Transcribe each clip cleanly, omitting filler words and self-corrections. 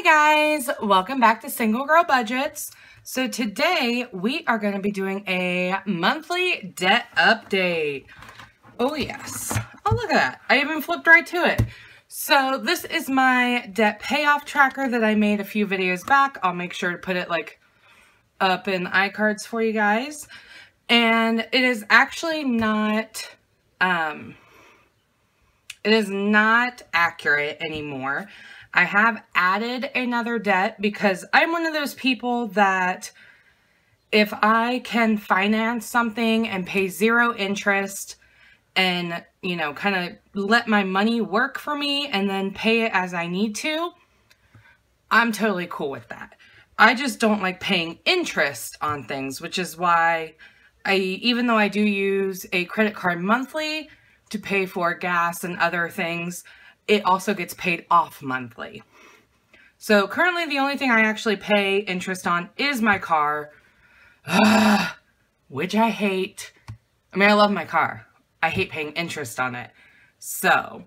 Hey guys, welcome back to Single Girl Budgets. So today we are going to be doing a monthly debt update. Oh yes. Oh look at that. I even flipped right to it. So this is my debt payoff tracker that I made a few videos back. I'll make sure to put it like up in iCards for you guys. And it is actually not, it is not accurate anymore. I have added another debt because I'm one of those people that if I can finance something and pay zero interest and, you know, kind of let my money work for me and then pay it as I need to, I'm totally cool with that. I just don't like paying interest on things, which is why even though I do use a credit card monthly to pay for gas and other things, it also gets paid off monthly. So currently the only thing I actually pay interest on is my car, which I hate. I mean, I love my car. I hate paying interest on it. So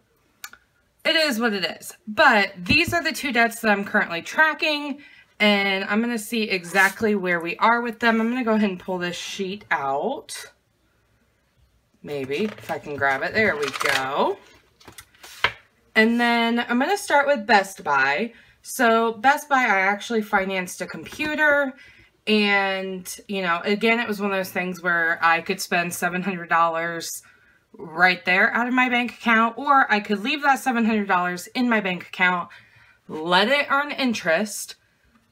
it is what it is. But these are the two debts that I'm currently tracking, and I'm gonna see exactly where we are with them. I'm gonna go ahead and pull this sheet out. Maybe, if I can grab it, there we go. And then I'm going to start with Best Buy. So Best Buy, I actually financed a computer, and, you know, again, it was one of those things where I could spend $700 right there out of my bank account, or I could leave that $700 in my bank account, let it earn interest,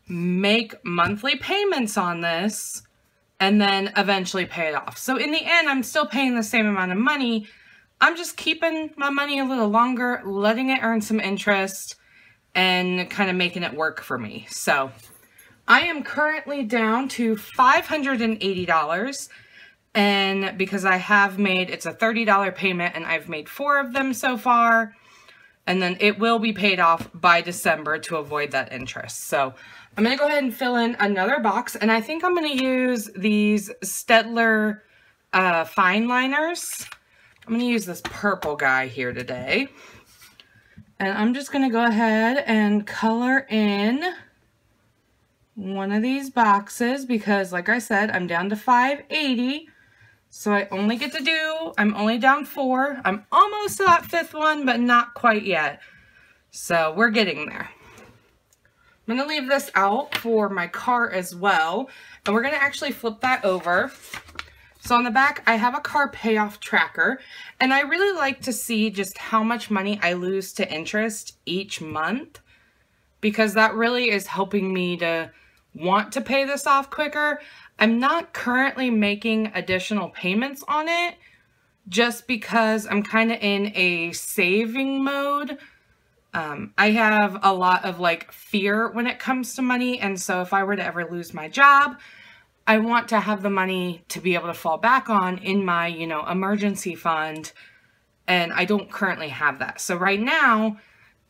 make monthly payments on this, and then eventually pay it off. So in the end, I'm still paying the same amount of money. I'm just keeping my money a little longer, letting it earn some interest, and kind of making it work for me. So I am currently down to $580, and because I have made, it's a $30 payment, and I've made 4 of them so far, and then it will be paid off by December to avoid that interest. So I'm going to go ahead and fill in another box, and I think I'm going to use these Stedler fine liners. I'm going to use this purple guy here today, and I'm just going to go ahead and color in one of these boxes because, like I said, I'm down to 580, so I only get to do, I'm only down 4. I'm almost to that 5th one, but not quite yet, so we're getting there. I'm going to leave this out for my car as well, and we're going to actually flip that over. So on the back, I have a car payoff tracker, and I really like to see just how much money I lose to interest each month, because that really is helping me to want to pay this off quicker. I'm not currently making additional payments on it just because I'm kind of in a saving mode. I have a lot of like fear when it comes to money, and so if I were to ever lose my job, I want to have the money to be able to fall back on in my, you know, emergency fund, and I don't currently have that. So right now,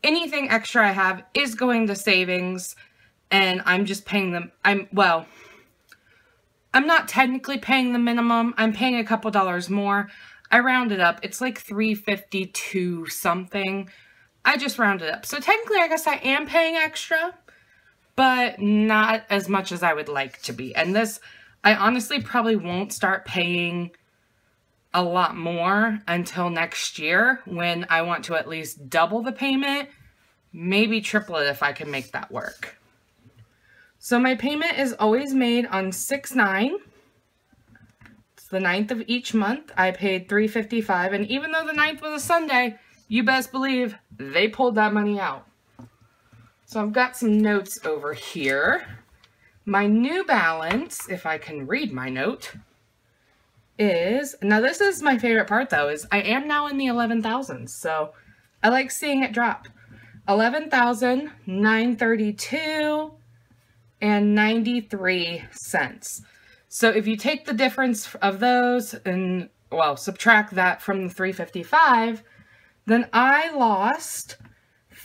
anything extra I have is going to savings, and I'm just paying them. Well, I'm not technically paying the minimum. I'm paying a couple dollars more. I rounded up. It's like $3.52 something. I just rounded up. So technically, I guess I am paying extra, but not as much as I would like to be. And this, I honestly probably won't start paying a lot more until next year, when I want to at least double the payment, maybe triple it if I can make that work. So my payment is always made on 6/9. It's the 9th of each month. I paid $3.55, and even though the 9th was a Sunday, you best believe they pulled that money out. So I've got some notes over here. My new balance, if I can read my note, is, now this is my favorite part though, is I am now in the 11,000s. So I like seeing it drop. 11,932.93. So if you take the difference of those and, well, subtract that from the $3.55, then I lost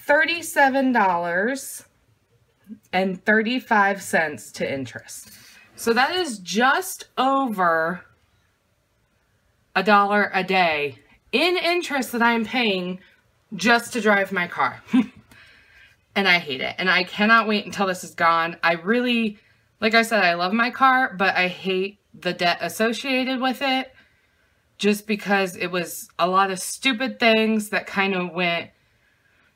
$37.35 to interest. So that is just over $1 a day in interest that I'm paying just to drive my car. and I hate it. And I cannot wait until this is gone. I really, like I said, I love my car, but I hate the debt associated with it just because it was a lot of stupid things that kind of went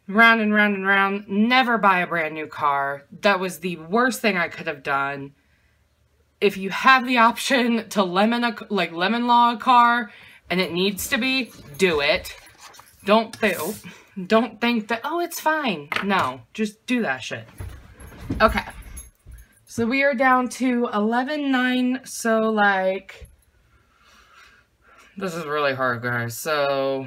round and round and round. Never buy a brand new car. That was the worst thing I could have done. If you have the option to lemon law a car and it needs to be, do it. Don't think that, oh, it's fine. No, just do that shit. Okay. So we are down to 11.9. So like, this is really hard, guys. So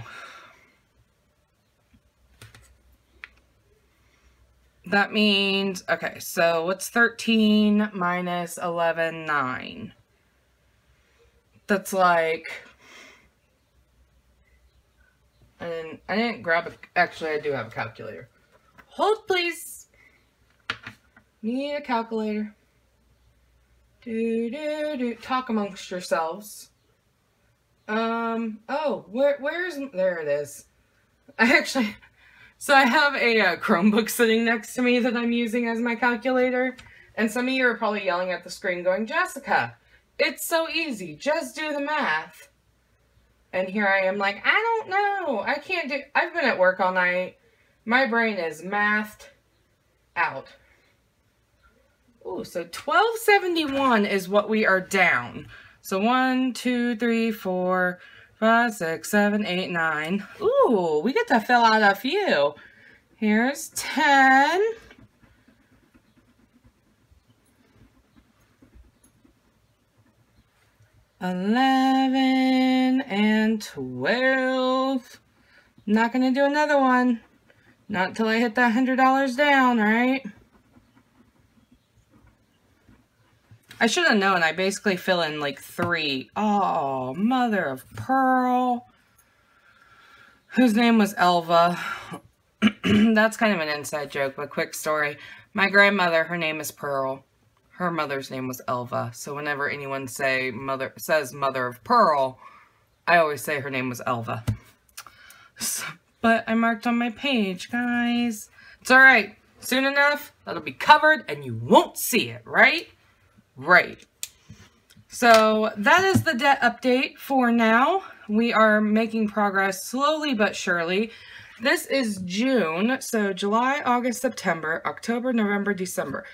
that means, okay, so what's 13 minus 11.9? That's like, and I didn't grab a, actually I do have a calculator. Hold please. Need a calculator. Talk amongst yourselves. Oh, where's, there it is. I actually, so I have a Chromebook sitting next to me that I'm using as my calculator. And some of you are probably yelling at the screen going, Jessica, it's so easy. Just do the math. And here I am like, I don't know. I can't do, I've been at work all night. My brain is mathed out. Ooh, so 1271 is what we are down. So 1, 2, 3, 4, 5, 6, 7, 8, 9. Ooh, we get to fill out a few. Here's 10. $11 and $12. Not gonna do another one. Not until I hit that $100 down, right? I should have known. I basically fill in like 3. Oh, mother of pearl. Whose name was Elva. That's kind of an inside joke, but quick story. My grandmother, her name is Pearl. Her mother's name was Elva, so whenever anyone says mother of pearl, I always say her name was Elva. So, but I marked on my page, guys. It's all right. Soon enough, that'll be covered, and you won't see it, right? Right. So that is the debt update for now. We are making progress slowly but surely. This is June, so July, August, September, October, November, December.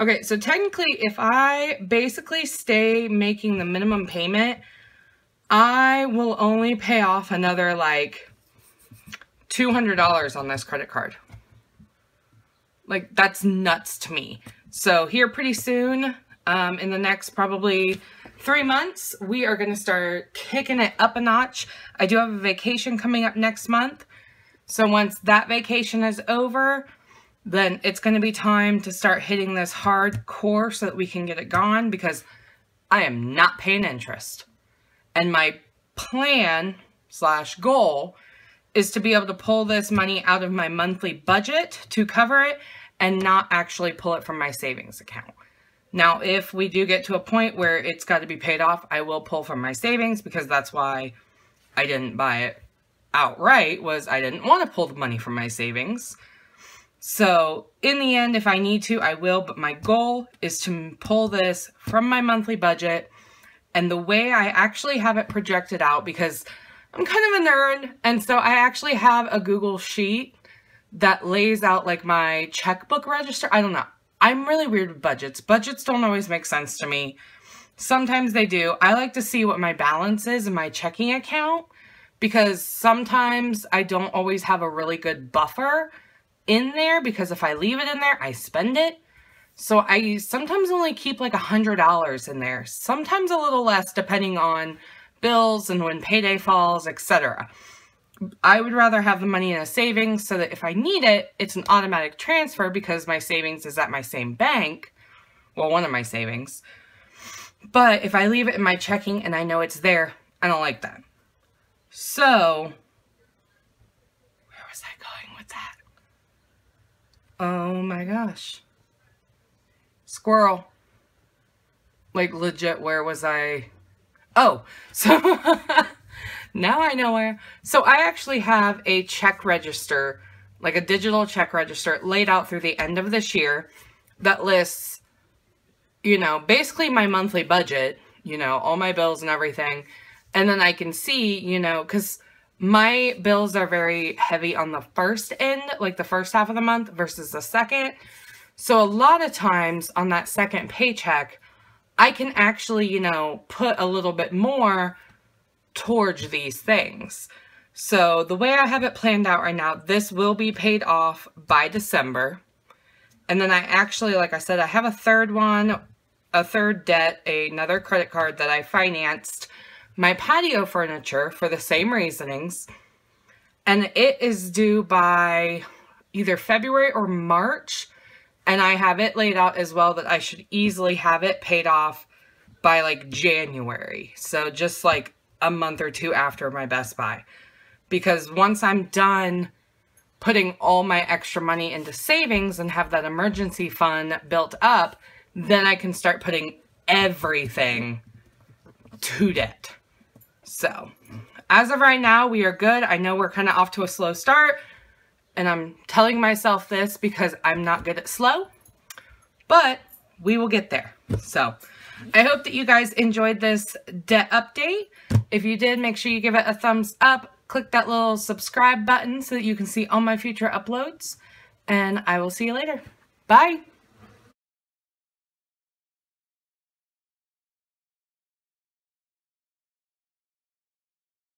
Okay, so technically, if I basically stay making the minimum payment, I will only pay off another, like, $200 on this credit card. Like, that's nuts to me. So here pretty soon, in the next probably 3 months, we are going to start kicking it up a notch. I do have a vacation coming up next month. So once that vacation is over, then it's going to be time to start hitting this hardcore so that we can get it gone, because I am not paying interest. And my plan slash goal is to be able to pull this money out of my monthly budget to cover it and not actually pull it from my savings account. Now, if we do get to a point where it's got to be paid off, I will pull from my savings, because that's why I didn't buy it outright, was I didn't want to pull the money from my savings. So in the end, if I need to, I will, but my goal is to pull this from my monthly budget. And the way I actually have it projected out, because I'm kind of a nerd, and so I actually have a Google Sheet that lays out like my checkbook register. I don't know. I'm really weird with budgets. Budgets don't always make sense to me. Sometimes they do. I like to see what my balance is in my checking account, because sometimes I don't always have a really good buffer in there, because if I leave it in there, I spend it. So I sometimes only keep like $100 in there, sometimes a little less depending on bills and when payday falls, etc. I would rather have the money in a savings so that if I need it, it's an automatic transfer, because my savings is at my same bank. Well, one of my savings. But if I leave it in my checking and I know it's there, I don't like that. So where was I going with that? Oh my gosh. Squirrel. Like, legit, where was I? Oh, so now I know where. So I actually have a check register like a digital check register laid out through the end of this year that lists, you know, basically my monthly budget, you know, all my bills and everything. And then I can see, you know, because my bills are very heavy on the first end, like the first half of the month versus the second. So a lot of times on that second paycheck, I can actually, you know, put a little bit more towards these things. So the way I have it planned out right now, this will be paid off by December. And then I actually, like I said, I have a third one, a third debt, another credit card that I financed my patio furniture for the same reasonings. And it is due by either February or March. And I have it laid out as well that I should easily have it paid off by like January. So just like a month or two after my Best Buy. Because once I'm done putting all my extra money into savings and have that emergency fund built up, then I can start putting everything to debt. So as of right now, we are good. I know we're kind of off to a slow start, and I'm telling myself this because I'm not good at slow, but we will get there. So I hope that you guys enjoyed this debt update. If you did, make sure you give it a thumbs up. Click that little subscribe button so that you can see all my future uploads, and I will see you later. Bye.